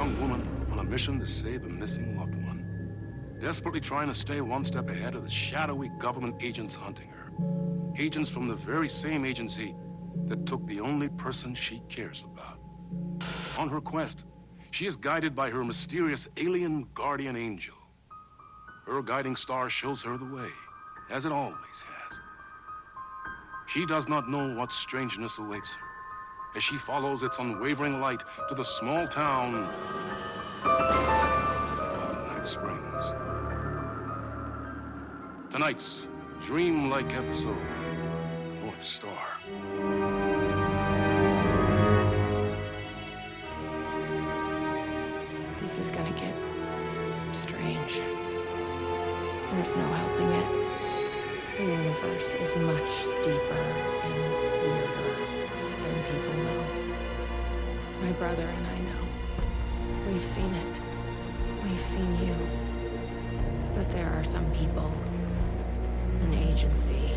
young woman on a mission to save a missing loved one, desperately trying to stay one step ahead of the shadowy government agents hunting her. Agents from the very same agency that took the only person she cares about. On her quest, she is guided by her mysterious alien guardian angel. Her guiding star shows her the way, as it always has. She does not know what strangeness awaits her as she follows its unwavering light to the small town of Night Springs. Tonight's dreamlike episode, North Star. This is gonna get strange. There's no helping it. The universe is much deeper and weirder than people know. My brother and I know. We've seen it. We've seen you. But there are some people, an agency,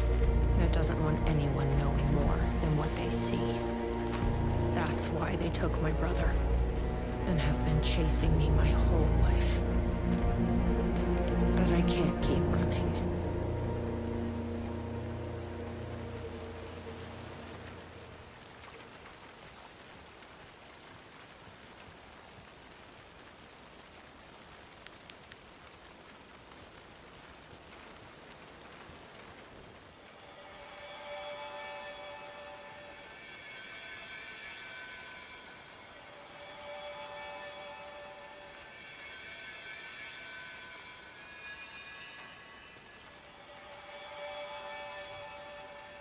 that doesn't want anyone knowing more than what they see. That's why they took my brother and have been chasing me my whole life. But I can't keep running.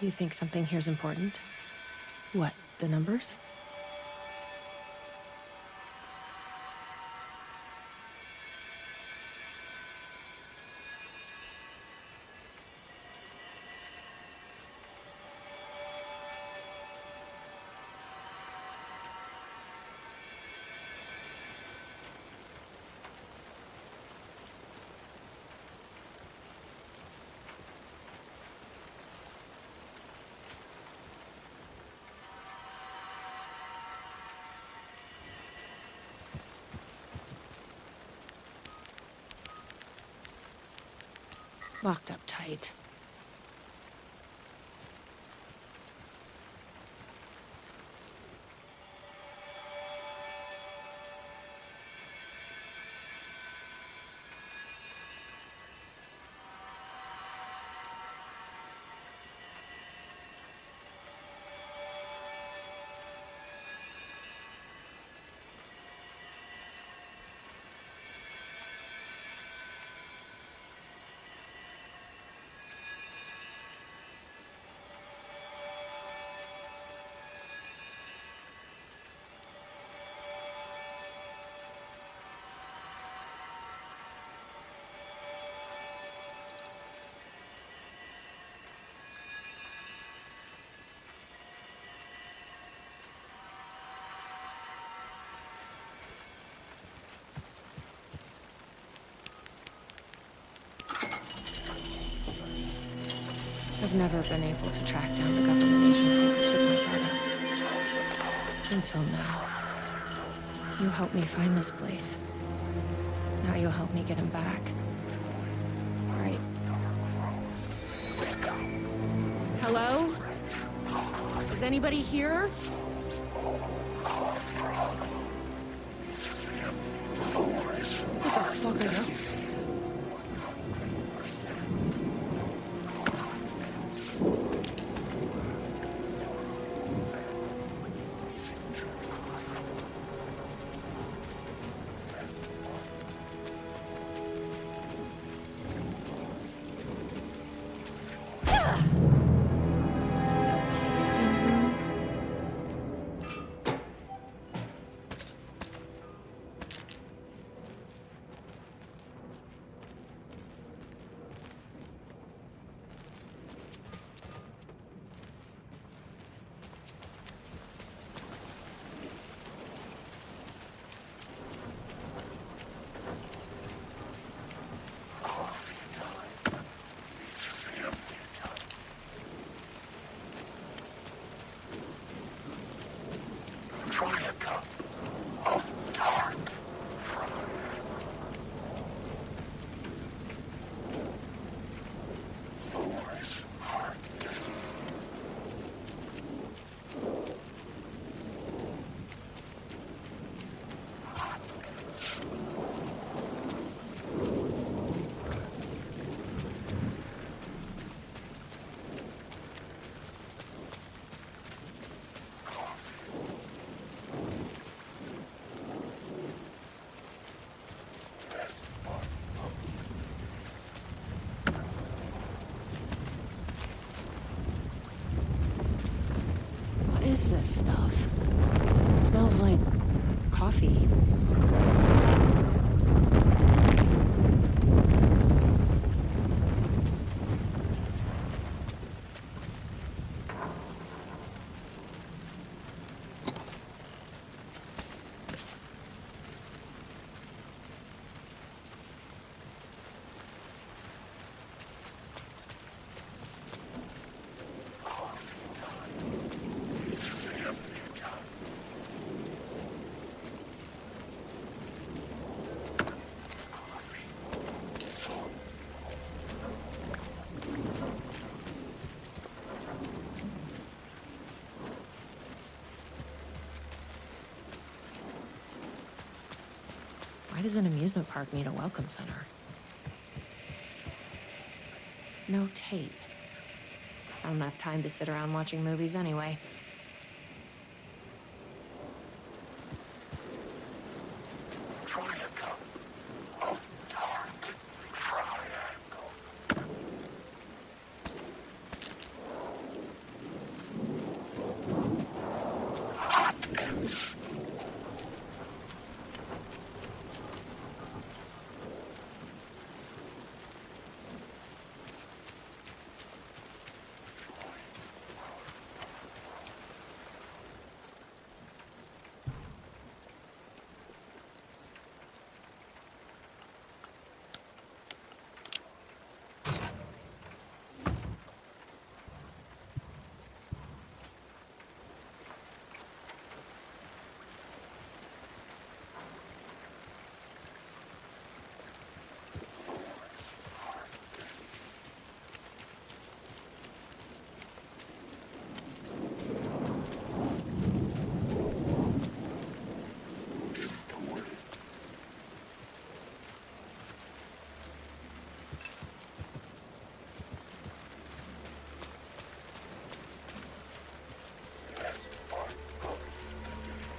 You think something here's important? What, the numbers? Locked up tight. I've never been able to track down the government agency that took my brother. Until now. You helped me find this place. Now you'll help me get him back. Right. Hello? Is anybody here? What the fuck are those? stuff. It smells like coffee. Why does an amusement park need a welcome center? No tape. I don't have time to sit around watching movies anyway. Triangle of Dark Triangle. Hopkins.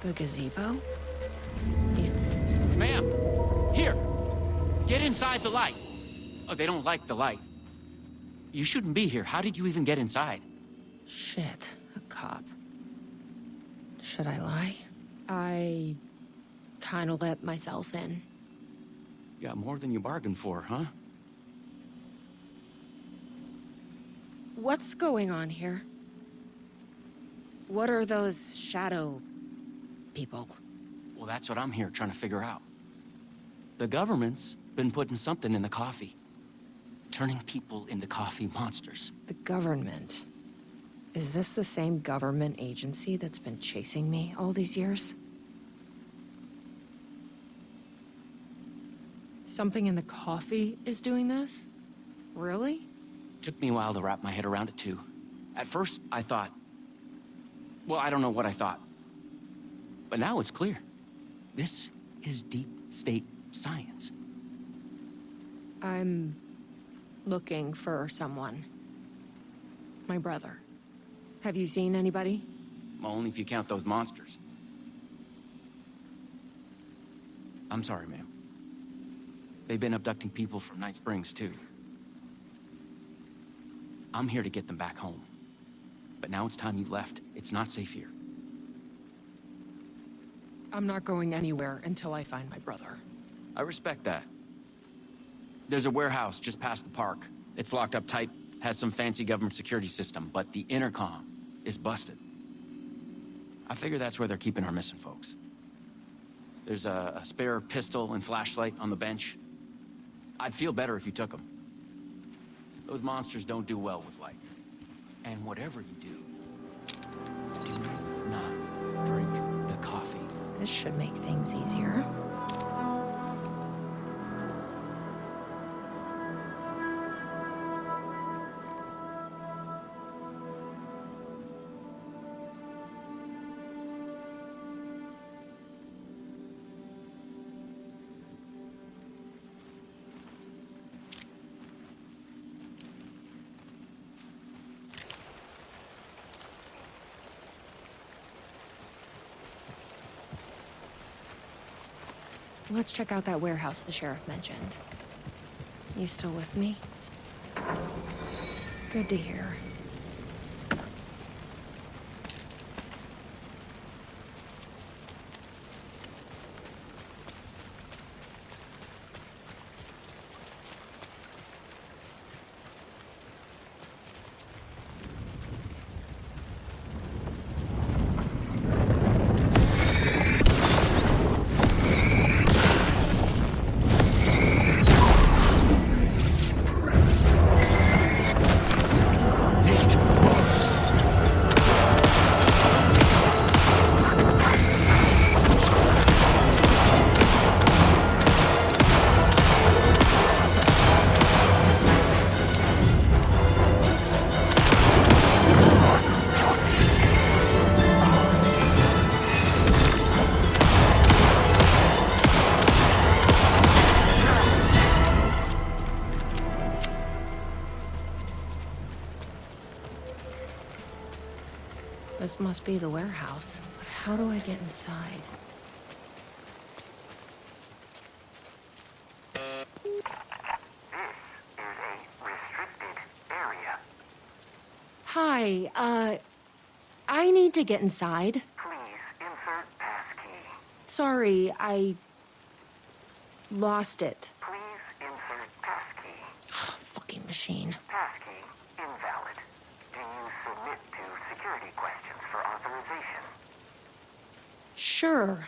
The gazebo? Ma'am! Here! Get inside the light! Oh, they don't like the light. You shouldn't be here. How did you even get inside? Shit. A cop. Should I lie? I kinda let myself in. You got more than you bargained for, huh? What's going on here? What are those shadow people? Well, that's what I'm here trying to figure out. The government's been putting something in the coffee. Turning people into coffee monsters. The government? Is this the same government agency that's been chasing me all these years? Something in the coffee is doing this? Really? Took me a while to wrap my head around it, too. At first, I thought... well, I don't know what I thought. But now it's clear. This is deep state science. I'm looking for someone. My brother. Have you seen anybody? Well, only if you count those monsters. I'm sorry, ma'am. They've been abducting people from Night Springs, too. I'm here to get them back home. But now it's time you left. It's not safe here. I'm not going anywhere until I find my brother. I respect that. There's a warehouse just past the park. It's locked up tight, has some fancy government security system, but the intercom is busted. I figure that's where they're keeping our missing folks. There's a spare pistol and flashlight on the bench. I'd feel better if you took them. Those monsters don't do well with light. And whatever you do, do not drink the coffee. This should make things easier. Let's check out that warehouse the sheriff mentioned. You still with me? Good to hear. must be the warehouse, but how do I get inside? Hi, I need to get inside. Please insert passkey. Sorry, I lost it. Please insert passkey. Fucking machine. Passkey invalid. Do you submit to security questions for authorization? Sure.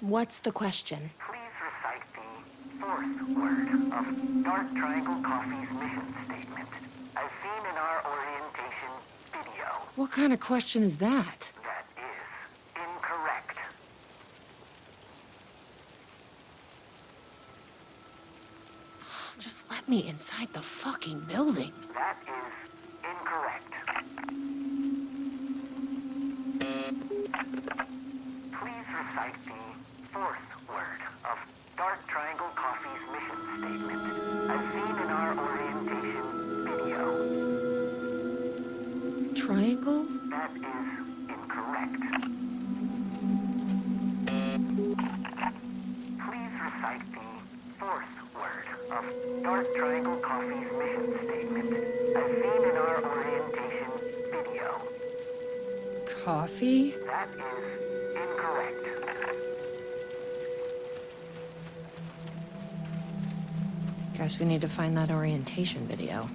What's the question? Please recite the fourth word of Dark Triangle Coffee's mission statement, as seen in our orientation video. What kind of question is that? That is incorrect. Just let me inside the fucking building. That is incorrect. Please recite the fourth word of Dark Triangle Coffee's mission statement, as seen in our orientation. Triangle? That is incorrect. Please recite the fourth word of Dark Triangle Coffee's mission statement, as seen in our orientation video. Coffee? That is incorrect. Guess we need to find that orientation video.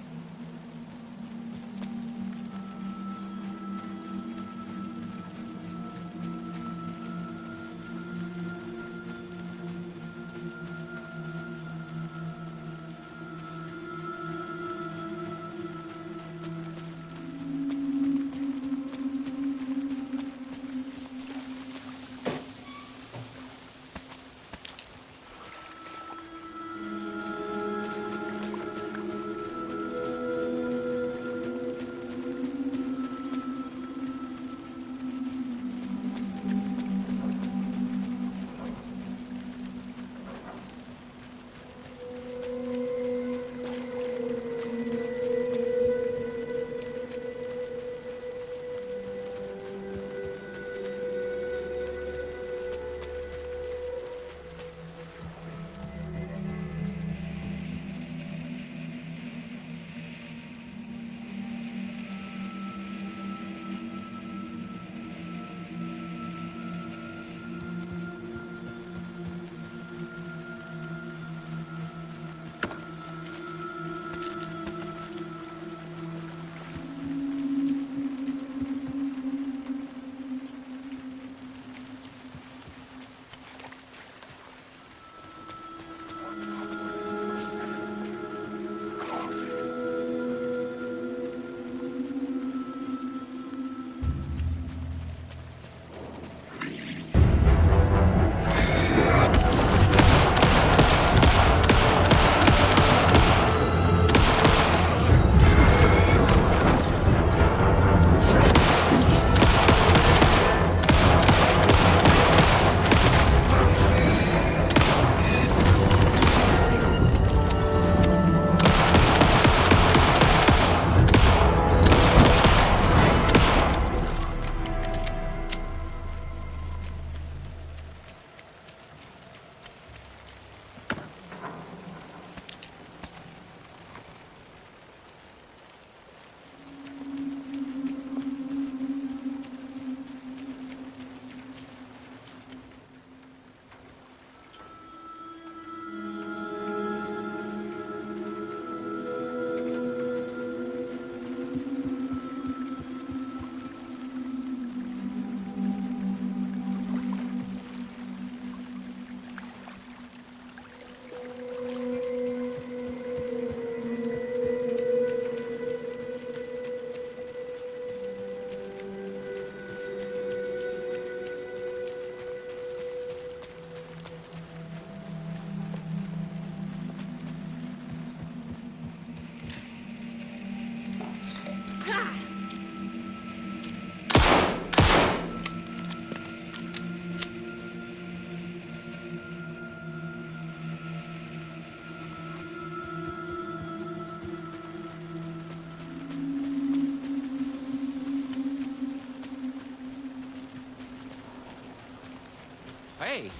Hey!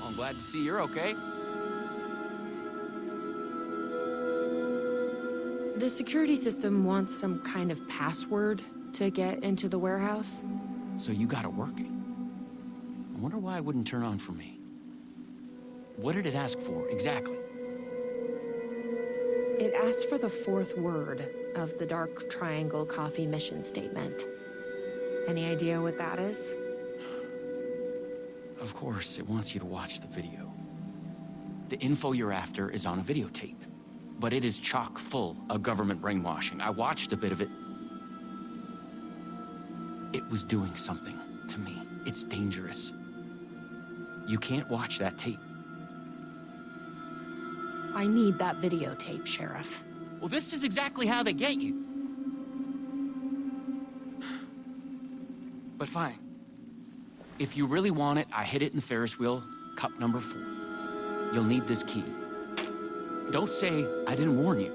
Well, I'm glad to see you're okay. The security system wants some kind of password to get into the warehouse. So you got it working. I wonder why it wouldn't turn on for me. What did it ask for, exactly? It asked for the fourth word of the Dark Triangle Coffee mission statement. Any idea what that is? Of course, it wants you to watch the video. The info you're after is on a videotape, but it is chock full of government brainwashing. I watched a bit of it. It was doing something to me. It's dangerous. You can't watch that tape. I need that videotape, Sheriff. Well, this is exactly how they get you. But fine. If you really want it, I hid it in the Ferris wheel, cup number 4. You'll need this key. Don't say, I didn't warn you.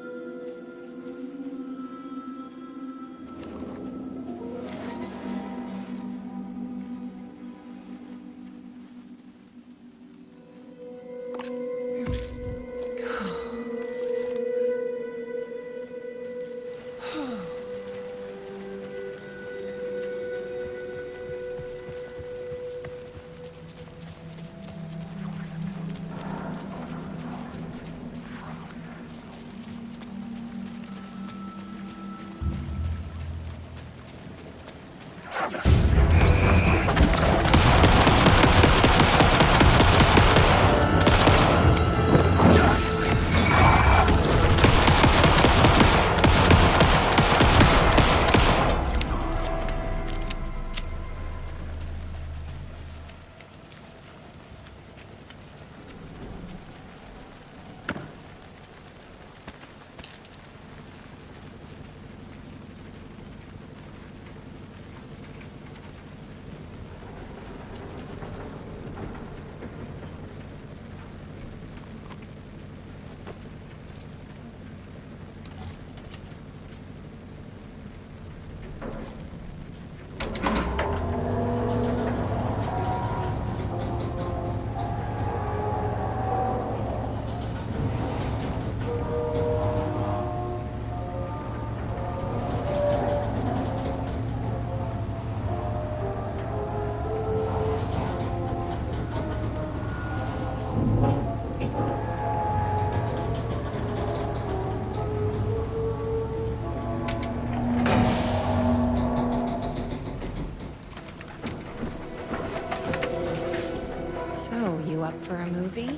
For a movie?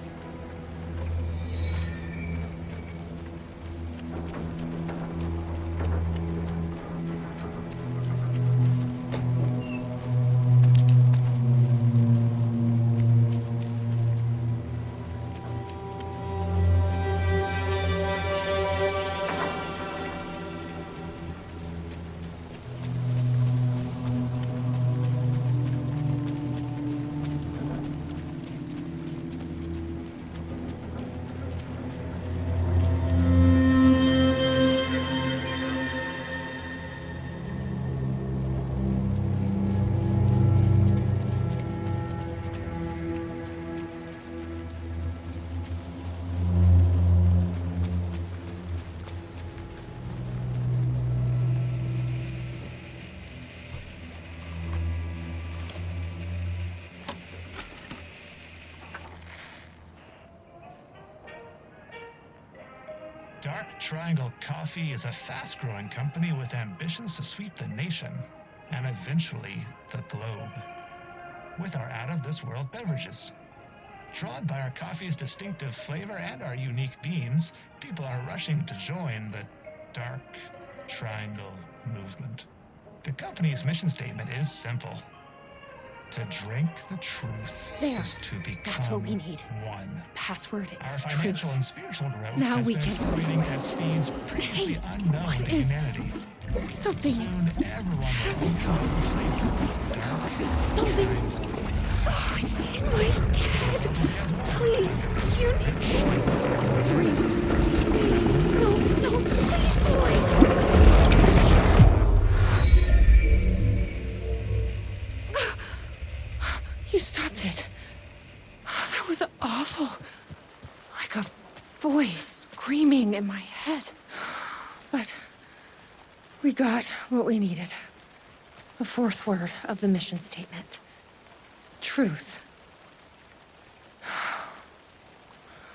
Dark Triangle Coffee is a fast-growing company with ambitions to sweep the nation, and eventually the globe, with our out-of-this-world beverages. Drawn by our coffee's distinctive flavor and our unique beans, people are rushing to join the Dark Triangle movement. The company's mission statement is simple. To drink the truth is to become that's what we need. One. The password is our financial truth. And spiritual growth now we can operating at speeds previously unknown to humanity. Something is something is in my head. Please, you need to drink. Please, no, please, Lord. You stopped it. That was awful. Like a voice screaming in my head. But we got what we needed. The fourth word of the mission statement. Truth.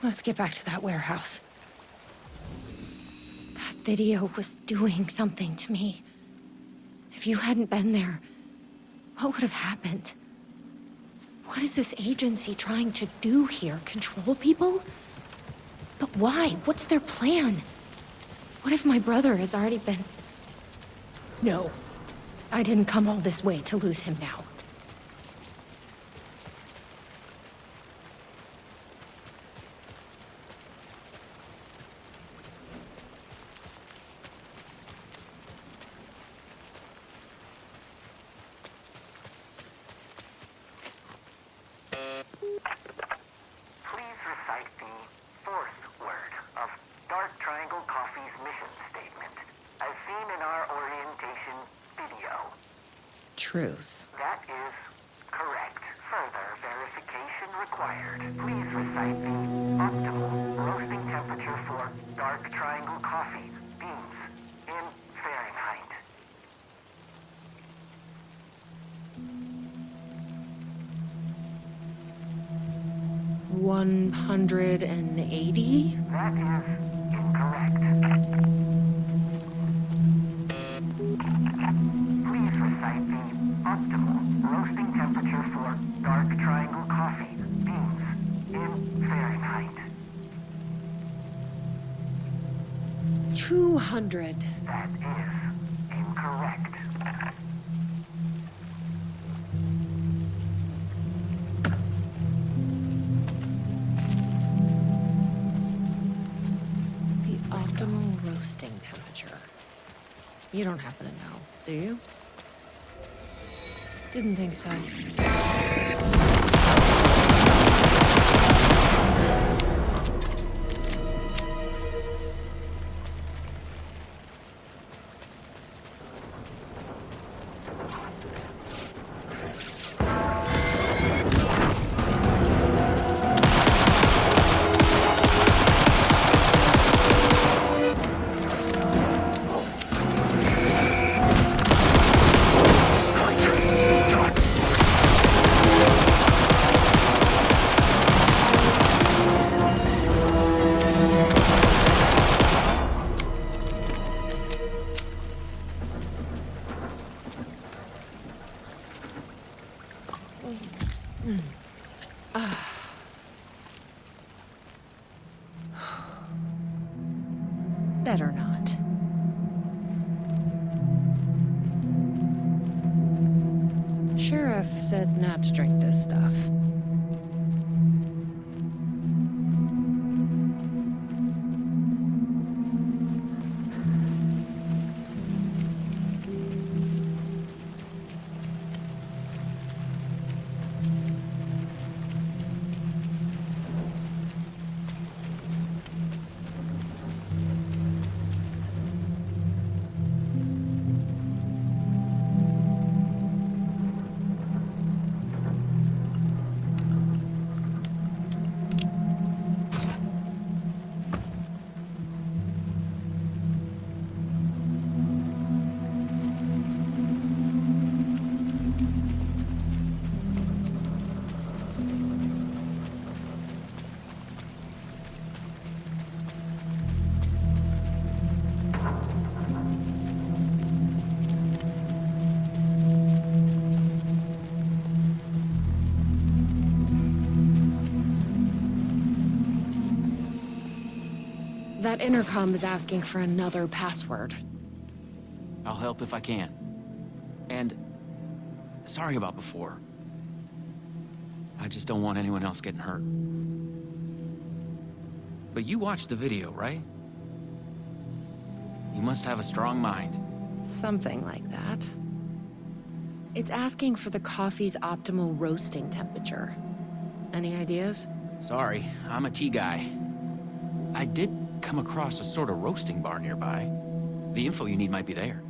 Let's get back to that warehouse. That video was doing something to me. If you hadn't been there, what would have happened? What is this agency trying to do here? Control people? But why? What's their plan? What if my brother has already been... No. I didn't come all this way to lose him now. Truth. That is correct. Further verification required. Please recite the optimal roasting temperature for Dark Triangle Coffee beans in Fahrenheit. $180? That is incorrect. That is incorrect. The optimal roasting temperature. You don't happen to know, do you? Didn't think so. Better not. Sheriff said not to drink this stuff. That intercom is asking for another password. I'll help if I can. And sorry about before. I just don't want anyone else getting hurt. But you watched the video, right? You must have a strong mind. Something like that. It's asking for the coffee's optimal roasting temperature. Any ideas? Sorry, I'm a tea guy. I did come across a sort of roasting bar nearby. The info you need might be there.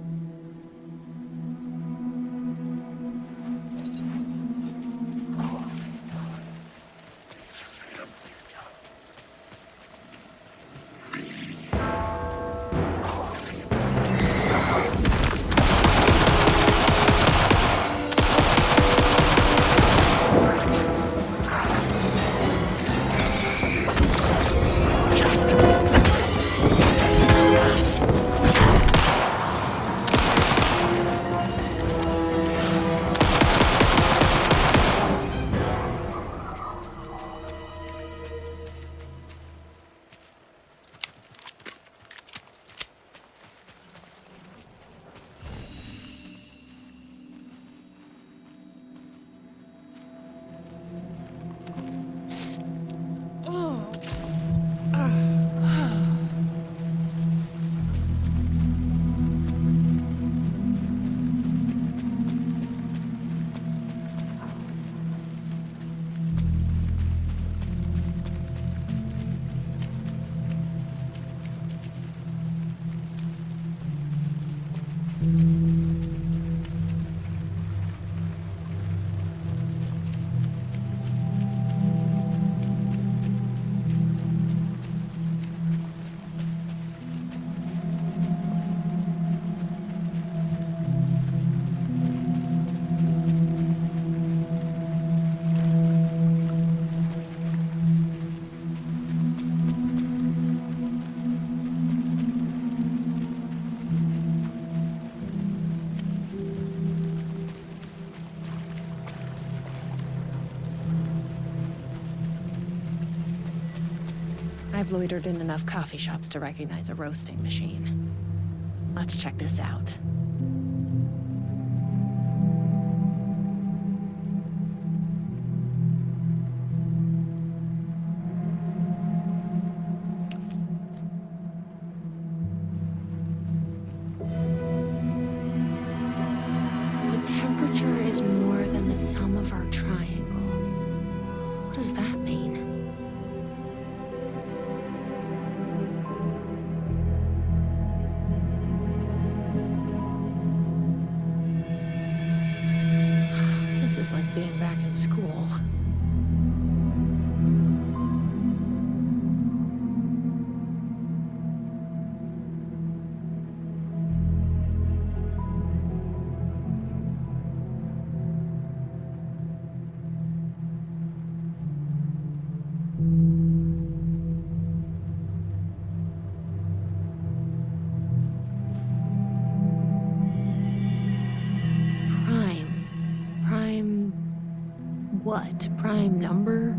I've loitered in enough coffee shops to recognize a roasting machine. Let's check this out. What? Prime number?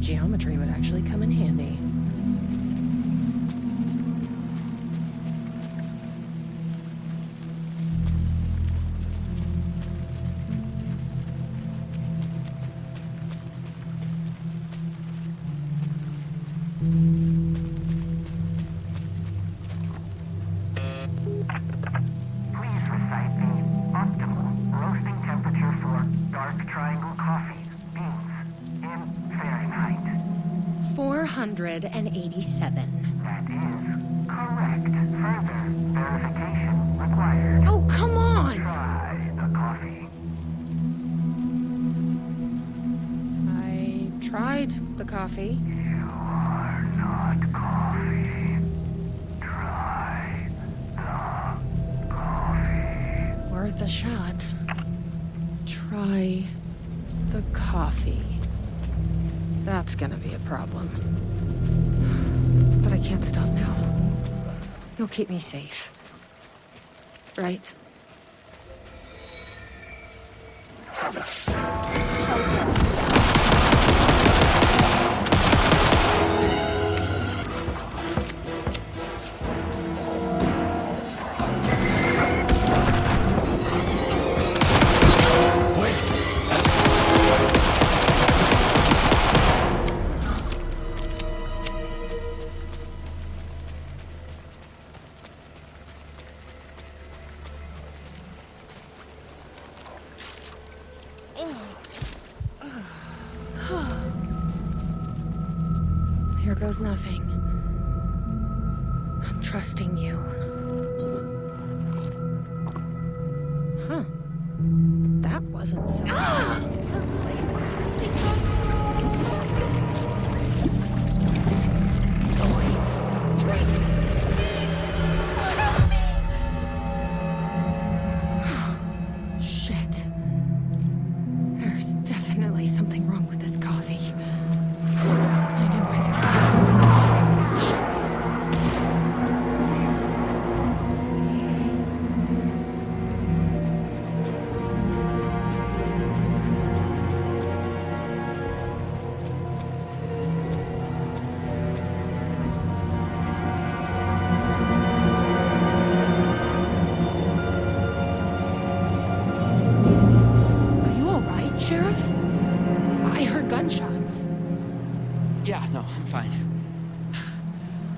Geometry would actually come in handy. Please recite the optimal roasting temperature for Dark Triangle Coffee. 487. That is correct. Further verification required. Oh, come on! Try the coffee. I tried the coffee. You are not coffee. Try the coffee. Worth a shot. Try the coffee. That's gonna be a problem. But I can't stop now. You'll keep me safe. Right? Here goes nothing. I'm trusting you. Huh. That wasn't so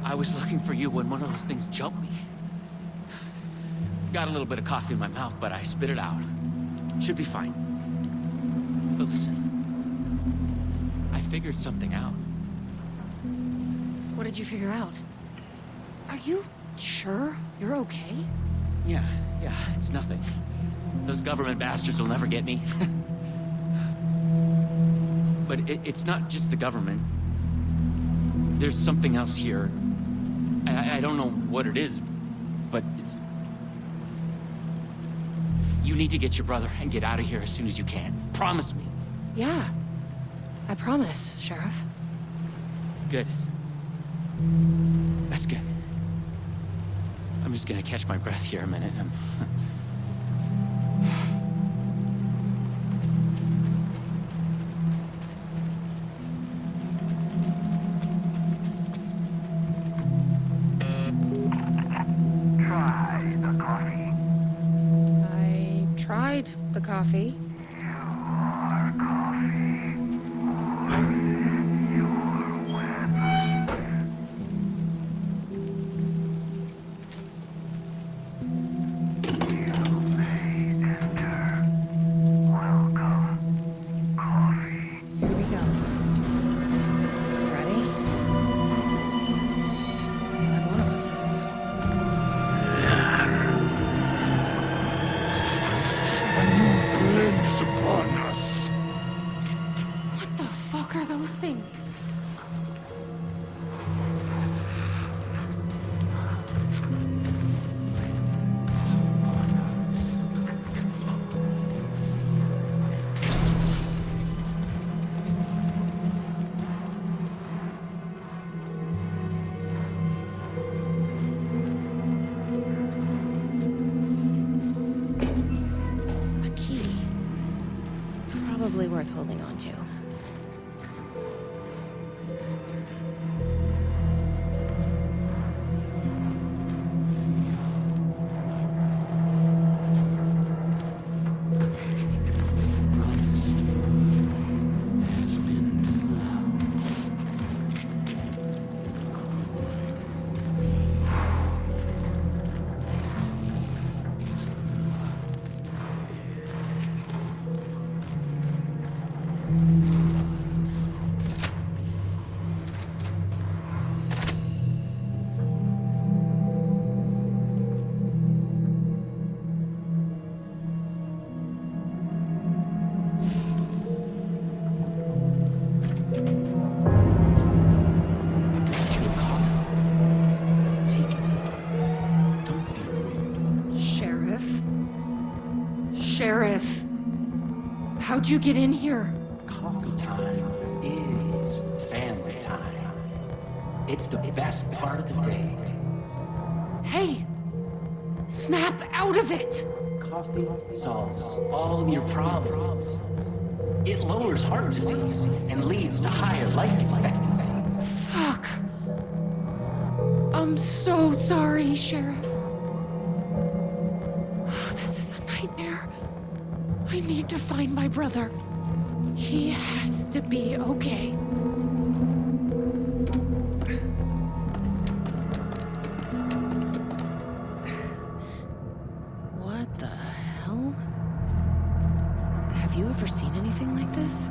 I was looking for you when one of those things jumped me. Got a little bit of coffee in my mouth, but I spit it out. Should be fine. But listen, I figured something out. What did you figure out? Are you sure you're okay? Yeah, it's nothing. Those government bastards will never get me. But it's not just the government. There's something else here. I don't know what it is, but it's... You need to get your brother and get out of here as soon as you can. Promise me. Yeah. I promise, Sheriff. Good. That's good. I'm just gonna catch my breath here a minute. Coffee. You are coffee. Within your weapon. You may enter. Welcome, coffee. Here we go. Ready? I'm one of those. Upon us. What the fuck are those things? Probably worth holding on to. Sheriff, how'd you get in here? Coffee time is family time. It's the best part of the day. Hey, snap out of it! Coffee solves all your problems. It lowers heart disease and leads to higher life expectancy. Fuck. I'm so sorry, Sheriff. I need to find my brother. He has to be okay. What the hell? Have you ever seen anything like this?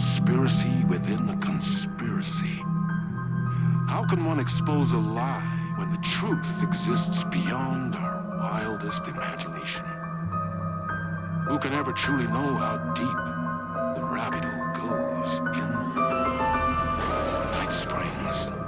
Conspiracy within the conspiracy. How can one expose a lie when the truth exists beyond our wildest imagination? Who can ever truly know how deep the rabbit hole goes in Night Springs?